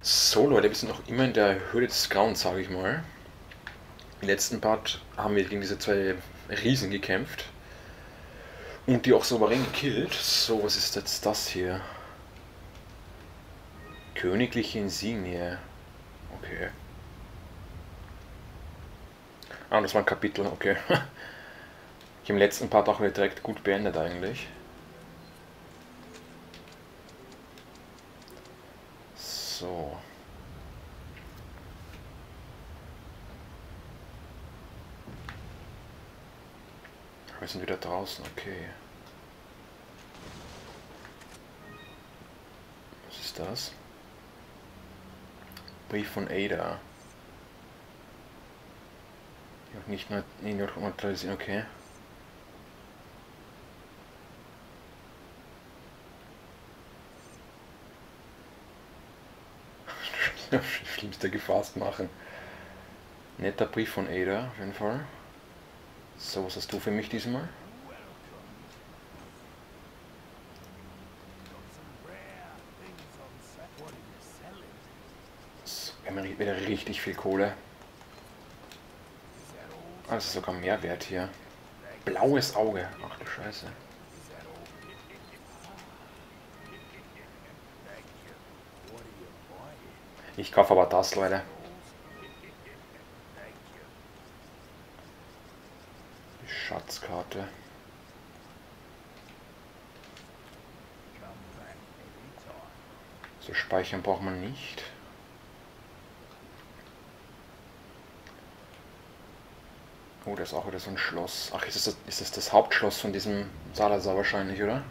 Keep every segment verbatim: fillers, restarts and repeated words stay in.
So Leute, wir sind noch immer in der Höhle des Grauens, sage ich mal. Im letzten Part haben wir gegen diese zwei Riesen gekämpft. Und die auch souverän gekillt. So, was ist jetzt das hier? Königliche Insignie. Okay. Ah, das war ein Kapitel, okay. Im letzten Part auch wieder direkt gut beendet eigentlich. So. Wir sind wieder draußen, okay. Was ist das? Brief von Ada. Nicht nur neutralisieren, okay. Schlimmste gefasst machen. Netter Brief von Ada, auf jeden Fall. So, was hast du für mich diesmal? So, wir haben wieder richtig viel Kohle. Ah, das ist sogar Mehrwert hier. Blaues Auge. Ach du Scheiße. Ich kaufe aber das, Leute. Die Schatzkarte. So, speichern braucht man nicht. Oh, das ist auch wieder so ein Schloss. Ach, ist das das, ist das, das Hauptschloss von diesem Salazar wahrscheinlich, oder?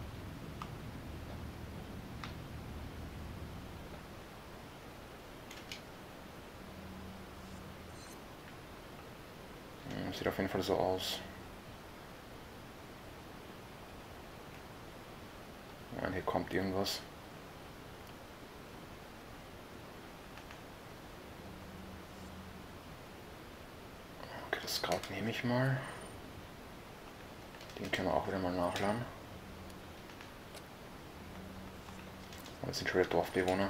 Sieht auf jeden Fall so aus. Nein, hier kommt irgendwas. Okay, das Scout nehme ich mal. Den können wir auch wieder mal nachladen. Oh, jetzt sind schon wieder Dorfbewohner.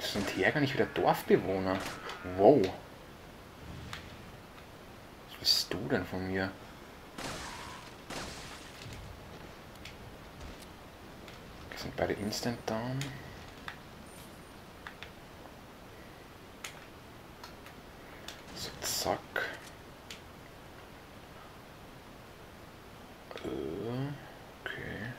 Sind hier gar nicht wieder Dorfbewohner? Wow. Was bist du denn von mir? Wir sind beide instant down. So, zack. Okay.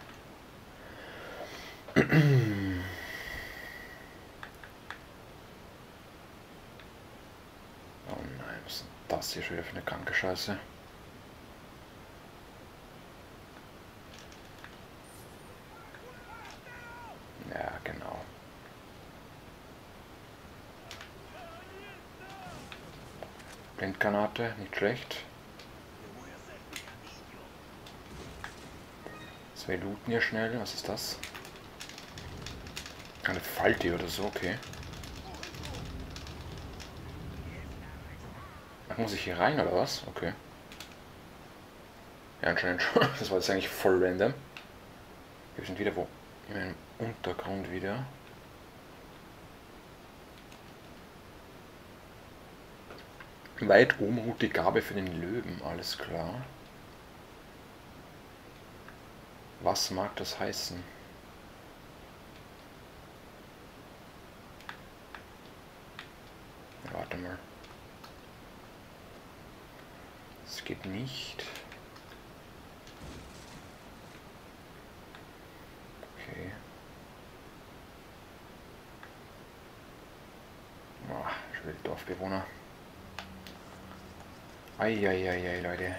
Das hier schon wieder für eine kranke Scheiße. Ja, genau. Blindgranate, nicht schlecht. Zwei looten hier schnell, was ist das? Eine Falte oder so, okay. Muss ich hier rein oder was? Okay. Ja, anscheinend schon. Das war jetzt eigentlich voll random. Wir sind wieder wo? In meinem Untergrund wieder. Weit oben ruht die Gabe für den Löwen, alles klar. Was mag das heißen? Warte mal. Das geht nicht. Okay. Boah, schon wieder Dorfbewohner. Eieiei, Leute.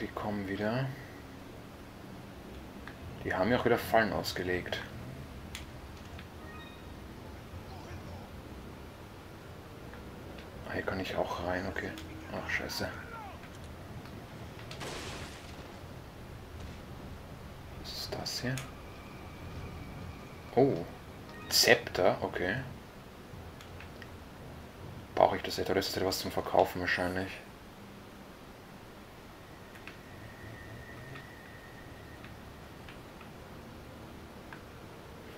Die kommen wieder. Die haben ja auch wieder Fallen ausgelegt. Ah, hier kann ich auch rein, okay. Ach, scheiße. Was ist das hier? Oh, Zepter, okay. Brauche ich das etwa? Das ist etwas zum Verkaufen wahrscheinlich.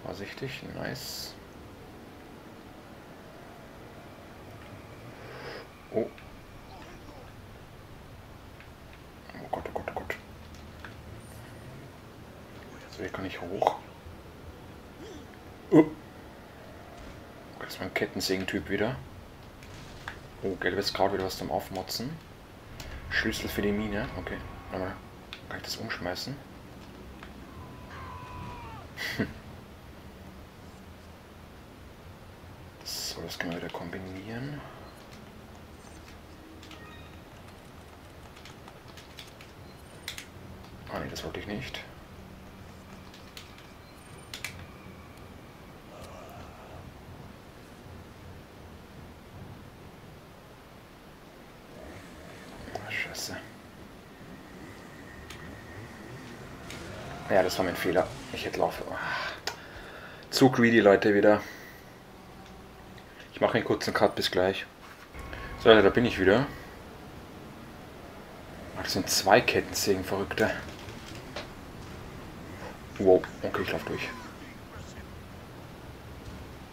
Vorsichtig, nice. Oh. Oh Gott, oh Gott, oh Gott. So, hier kann ich hoch. Oh. Das ist mein Kettensägen-Typ wieder. Oh, gelbes Kraut, wieder was zum Aufmotzen. Schlüssel für die Mine. Okay, nochmal. Kann ich das umschmeißen? So, das können wir wieder kombinieren. Ah ne, das wollte ich nicht. Ja, das war mein Fehler. Ich hätte laufen. Zu greedy, Leute, wieder. Ich mache einen kurzen Cut, bis gleich. So, Leute, da bin ich wieder. Ach, das sind zwei Kettensägen, Verrückte. Wow, okay, ich laufe durch.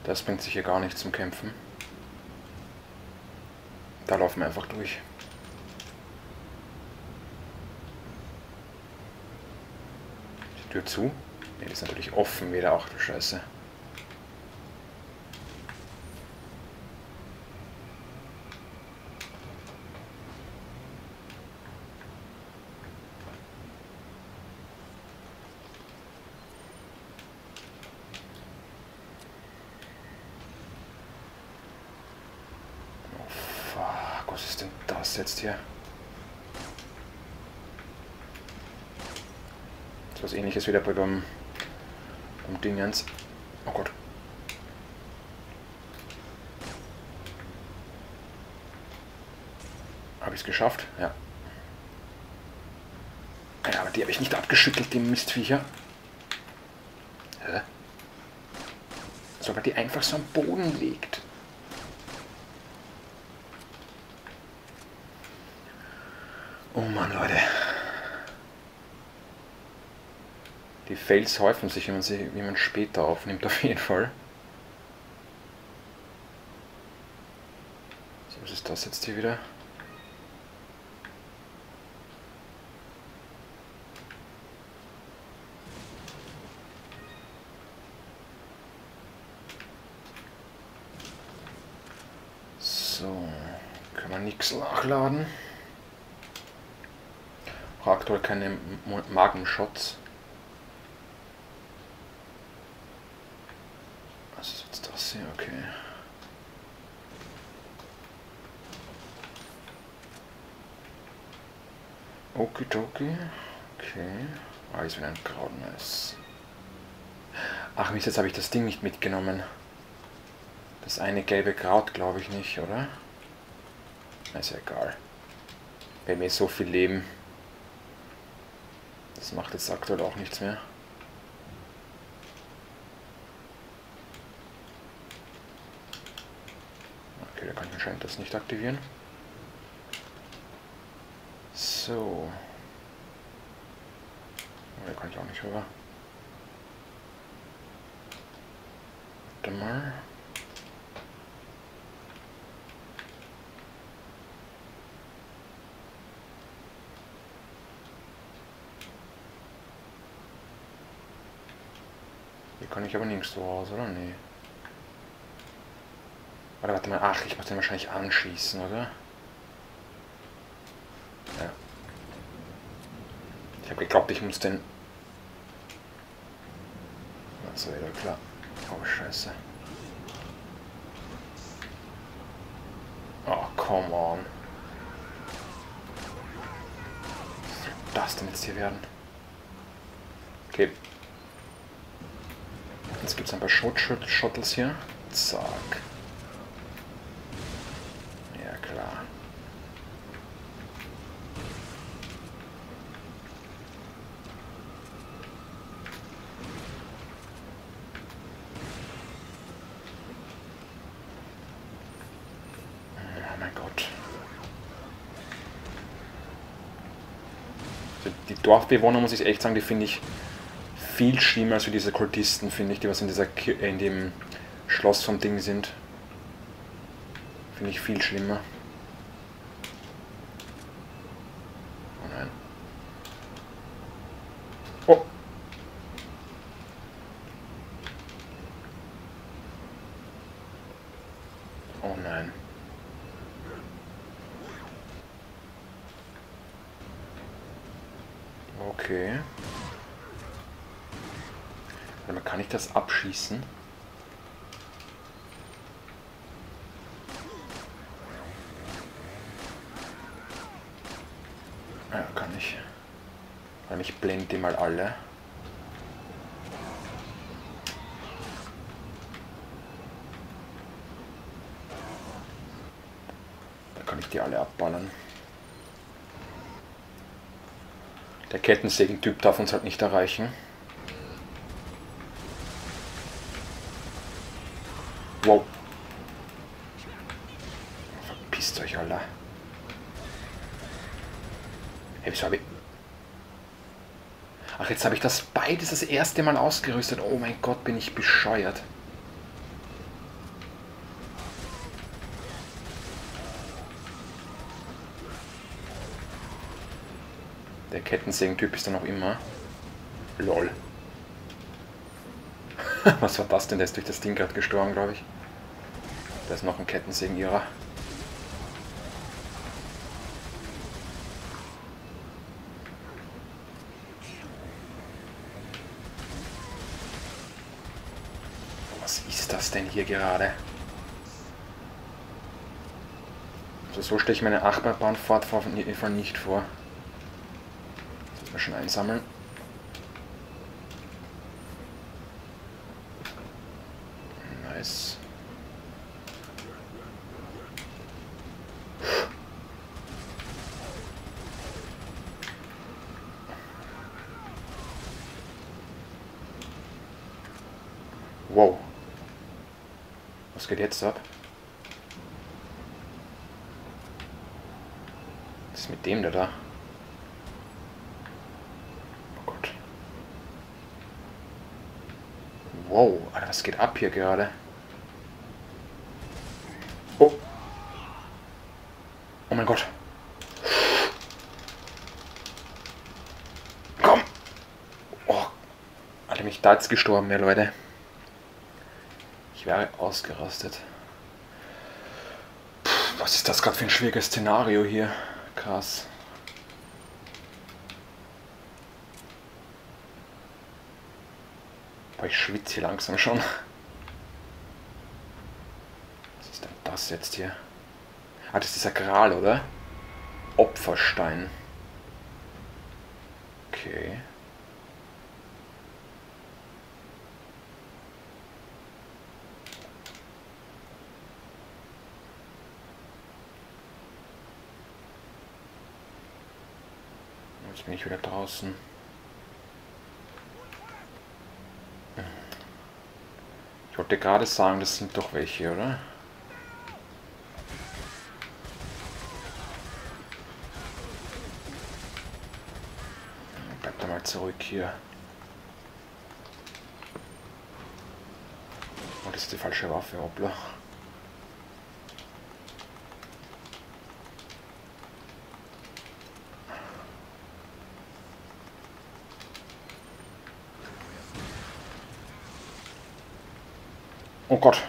Das bringt sich hier gar nichts zum Kämpfen. Da laufen wir einfach durch. Tür zu. Ne, die ist natürlich offen wieder, auch die Scheiße. Oh fuck, was ist denn das jetzt hier? Was Ähnliches wieder bei beim, beim Dingens. Oh Gott. Habe ich es geschafft? Ja. Ja, aber die habe ich nicht abgeschüttelt, die Mistviecher. Hä? Sogar die einfach so am Boden liegt. Oh Mann, Leute. Die Fails häufen sich, wenn man sie, wie man später aufnimmt, auf jeden Fall. So, was ist das jetzt hier wieder? So, kann man nichts nachladen. Auch aktuell keine Magenshots. Okay. Okidoki. Okay. Ah, jetzt wieder ein Grauen. Nice. Ach Mist, jetzt habe ich das Ding nicht mitgenommen. Das eine gelbe Kraut, glaube ich nicht, oder? Ist ja egal. Bei mir ist so viel Leben. Das macht jetzt aktuell auch nichts mehr. Scheint das nicht aktivieren. So. Da kann ich auch nicht rüber. Warte mal. Hier kann ich aber nirgendwo raus, oder? Nee. Oder warte mal, ach, ich muss den wahrscheinlich anschießen, oder? Ja. Ich habe geglaubt, ich muss den... Das war ja klar. Oh, scheiße. Oh, come on. Was soll das denn jetzt hier werden? Okay, Jetzt gibt es ein paar Shot-Shuttles hier. Zack. Ja, klar. Oh mein Gott. Die Dorfbewohner, muss ich echt sagen, die finde ich viel schlimmer als diese Kultisten, finde ich, die was in, dieser, in dem Schloss vom Ding sind. Finde ich viel schlimmer. Oh nein. Oh! Oh nein. Okay. Kann ich das abschießen? Ja, kann ich. Weil ich blende die mal alle. Da kann ich die alle abballern. Der Kettensägen-Typ darf uns halt nicht erreichen. Wow. Verpisst euch, Alter. Hey, wieso hab ich... Ach, jetzt habe ich das beides das erste Mal ausgerüstet. Oh mein Gott, bin ich bescheuert. Der Kettensägen-Typ ist da noch immer. Lol. Was war das denn? Der ist durch das Ding gerade gestorben, glaube ich. Da ist noch ein Kettensägenjäger. Was ist das denn hier gerade? Also so stelle ich meine Achterbahnfahrt auf jeden Fall nicht vor. Das müssen wir schon einsammeln. Wow. Was geht jetzt ab? Was ist mit dem da da? Oh Gott. Wow, Alter, was geht ab hier gerade? Oh. Oh mein Gott. Komm. Oh. Alter, mich da jetzt gestorben, ja, Leute. Ich wäre ausgerastet. Puh, was ist das gerade für ein schwieriges Szenario hier? Krass. Boah, ich schwitze hier langsam schon. Was ist denn das jetzt hier? Ah, das ist dieser Gral, oder? Opferstein. Okay. Jetzt bin ich wieder draußen. Ich wollte gerade sagen, das sind doch welche, oder? Bleib da mal zurück hier. Oh, das ist die falsche Waffe, hoppla. Oh Gott.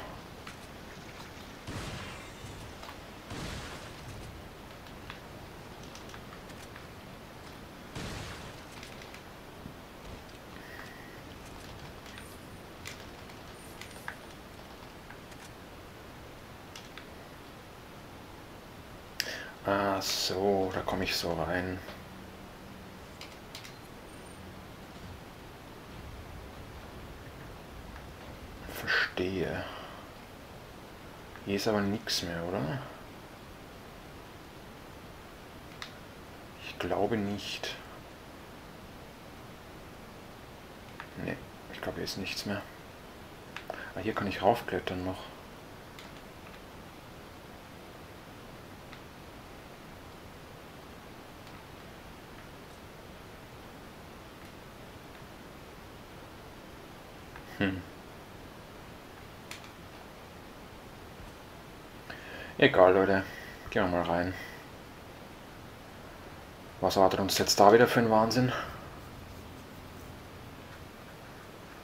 Ah so, da komme ich so rein. verstehe. Hier ist aber nichts mehr, oder? Ich glaube nicht. Ne, ich glaube, hier ist nichts mehr. Ah, hier kann ich raufklettern noch. Hm. Egal, Leute. Gehen wir mal rein. Was erwartet uns jetzt da wieder für ein Wahnsinn?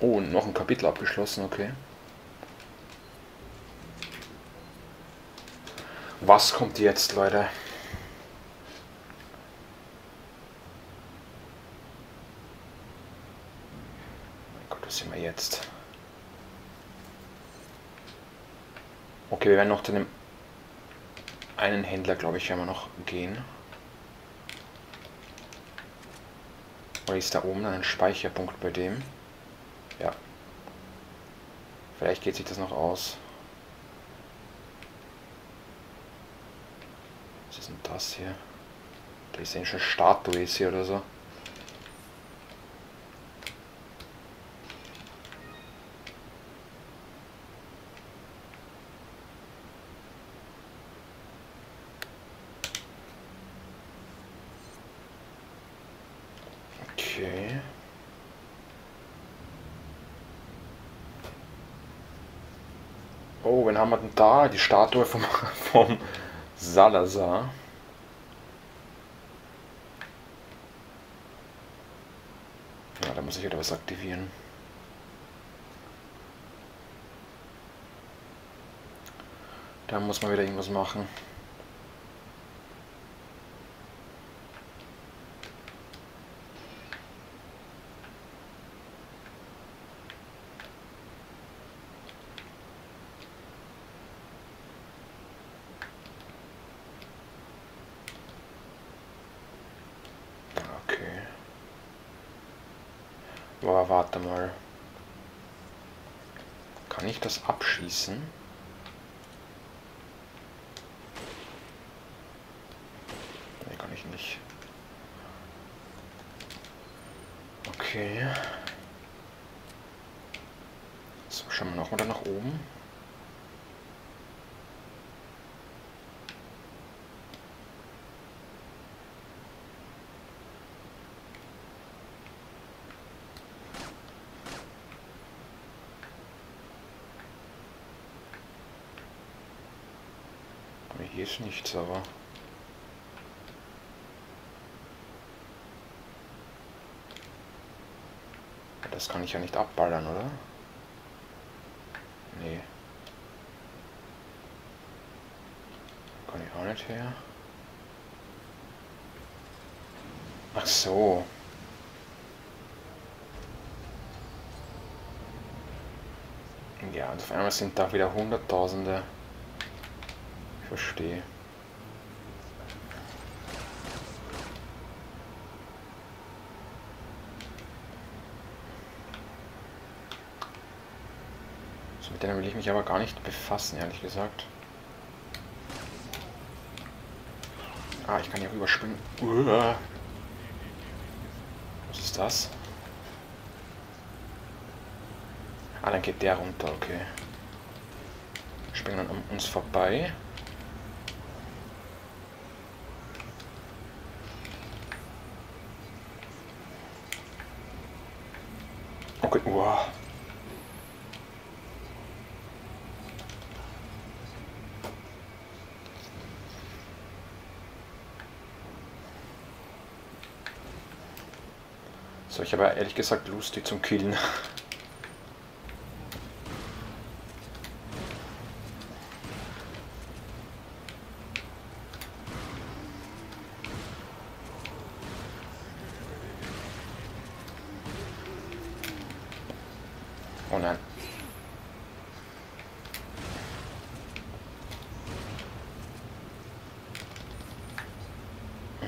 Oh, noch ein Kapitel abgeschlossen, okay. Was kommt jetzt, Leute? Mein Gott, was sind wir jetzt? Okay, wir werden noch zu dem einen Händler, glaube ich, werden wir noch gehen. Oder ist da oben ein Speicherpunkt bei dem? Ja. Vielleicht geht sich das noch aus. Was ist denn das hier? Da ist ja schon eine Statue ist hier oder so. Okay. Oh, wen haben wir denn da? Die Statue vom, vom Salazar. Ja, da muss ich wieder was aktivieren. Da muss man wieder irgendwas machen. Aber warte mal. Kann ich das abschießen? Nee, kann ich nicht. Okay. So, schauen wir nochmal da nach oben. Hier ist nichts, aber... Das kann ich ja nicht abballern, oder? Nee. Kann ich auch nicht her. Ach so. Ja, und auf einmal sind da wieder Hunderttausende... Verstehe. So, mit denen will ich mich aber gar nicht befassen, ehrlich gesagt. Ah, ich kann hier rüberspringen. Uah. Was ist das? Ah, dann geht der runter, okay. Wir springen dann an uns vorbei. Okay, wow. So, ich habe ehrlich gesagt Lust, die zum Killen. Oh nein.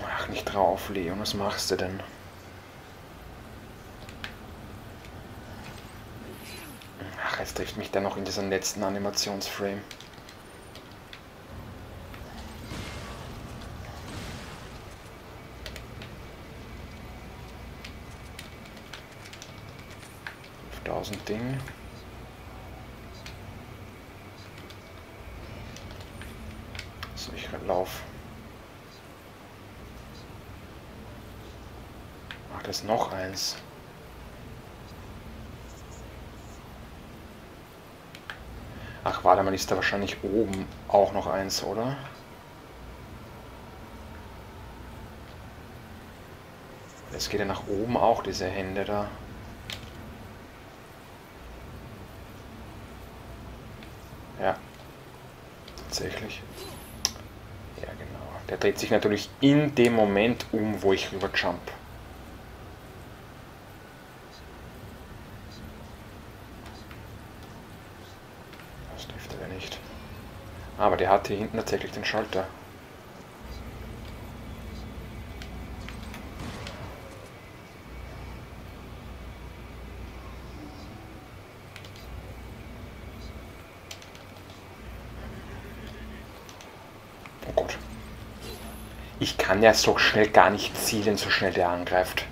Ach, nicht drauf, Leon, was machst du denn? Ach, es trifft mich dann noch in diesem letzten Animationsframe. fünftausend Dinge. So, ich lauf. Ach, das ist noch eins. Ach, warte mal, ist da wahrscheinlich oben auch noch eins, oder? Es geht ja nach oben auch, diese Hände da. Ja, tatsächlich. Ja, genau. Der dreht sich natürlich in dem Moment um, wo ich rüber jump. Aber der hat hier hinten tatsächlich den Schalter. Oh Gott. Ich kann ja so schnell gar nicht zielen, so schnell der angreift.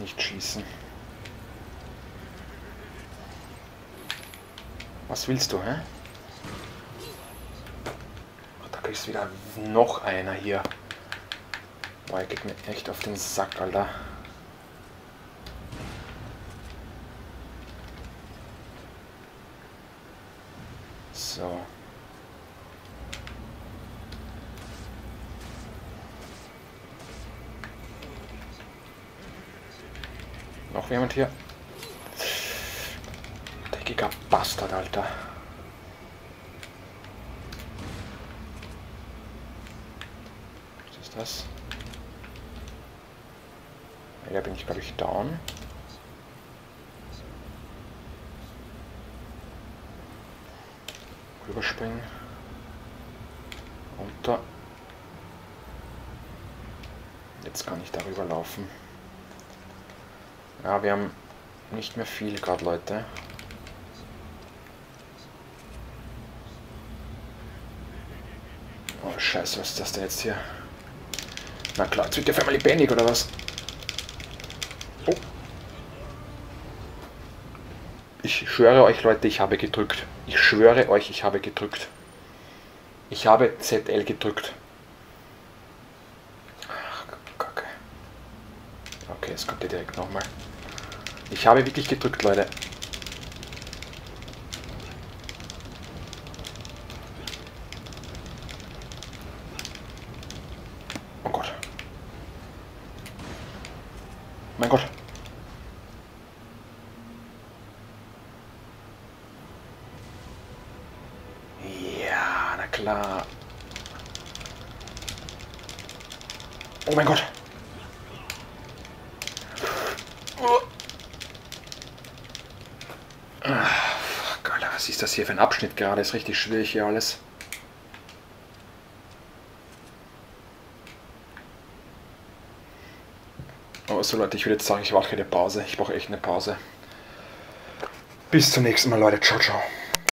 Nicht schießen. Was willst du, hä? Ach, da kriegst du wieder noch einer hier. Boah, er geht mir echt auf den Sack, Alter. So. Noch jemand hier? Dreckiger Bastard, Alter. Was ist das? Ja, bin ich, glaube ich, down. Rüberspringen. Runter. Jetzt kann ich darüber laufen. Ja, wir haben nicht mehr viel gerade, Leute. Oh, scheiße, was ist das denn jetzt hier? Na klar, jetzt wird der Family Panic, oder was? Oh. Ich schwöre euch, Leute, ich habe gedrückt. Ich schwöre euch, ich habe gedrückt. Ich habe Z L gedrückt. Ach, Kacke. Okay, jetzt kommt ihr direkt nochmal. Ich habe wirklich gedrückt, Leute. Oh Gott. Mein Gott. Ja, na klar. Oh mein Gott. Was ist das hier für ein Abschnitt gerade? Ist richtig schwierig hier alles. Oh, so Leute, ich würde jetzt sagen, ich mache eine Pause. Ich brauche echt eine Pause. Bis zum nächsten Mal, Leute. Ciao, ciao.